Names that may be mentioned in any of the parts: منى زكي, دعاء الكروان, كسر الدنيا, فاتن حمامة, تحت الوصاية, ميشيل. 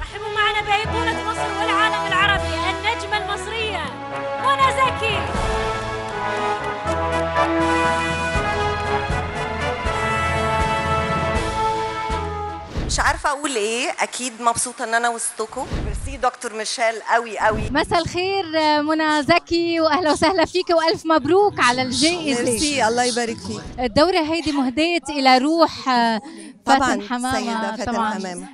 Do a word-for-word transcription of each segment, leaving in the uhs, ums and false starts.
رحبوا معنا بأيقونة مصر والعالم العربي، النجمة المصرية منى زكي. مش عارفة أقول إيه، أكيد مبسوطة إن أنا وسطكم. ميرسي دكتور ميشيل قوي قوي. مساء الخير منى زكي وأهلا وسهلا فيك وألف مبروك على الجائزة. ميرسي، الله يبارك فيك. الدورة هيدي مهديت إلى روح فاتن حمامة. سيدة فاتن حمامة،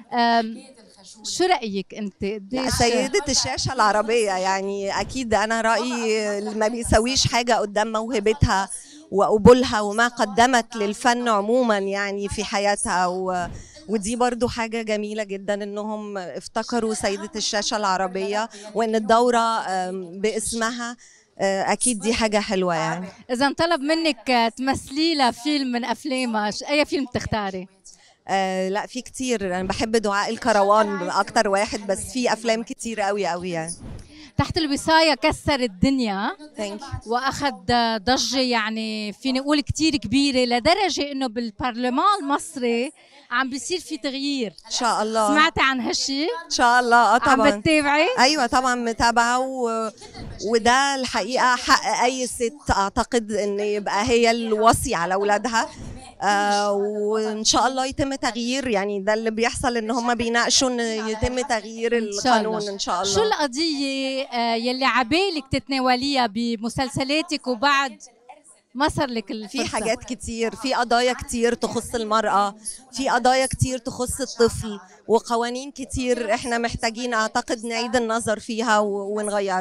شو رأيك أنت؟ سيدة الشاشة العربية، يعني أكيد أنا رأيي ما بيسويش حاجة قدام موهبتها وقبولها وما قدمت للفن عموما يعني في حياتها، و... ودي برضو حاجة جميلة جدا إنهم افتكروا سيدة الشاشة العربية وإن الدورة باسمها، أكيد دي حاجة حلوة يعني. إذا طلب منك تمثلي لها فيلم من أفلامها، أي فيلم تختاري؟ آه لا، في كتير. أنا بحب دعاء الكروان أكتر واحد، بس في أفلام كتير قوي قوي يعني. تحت الوصاية كسر الدنيا وأخذ ضجة يعني فيني أقول كتير كبيرة، لدرجة إنه بالبرلمان المصري عم بيصير في تغيير. إن شاء الله سمعتي عن هالشي؟ إن شاء الله. أه طبعا. عم بتتابعي؟ أيوة طبعا متابعة، و... وده الحقيقة حق أي ست أعتقد إن يبقى هي الوصي على أولادها. آه وان شاء الله يتم تغيير، يعني ده اللي بيحصل ان هم بيناقشوا ان يتم تغيير القانون ان شاء الله. شو القضيه آه يلي عبالك تتناوليها بمسلسلاتك وبعد ما صار لك الفرصه؟ في حاجات كتير، في قضايا كتير تخص المراه، في قضايا كتير تخص الطفل، وقوانين كتير احنا محتاجين اعتقد نعيد النظر فيها ونغيرها.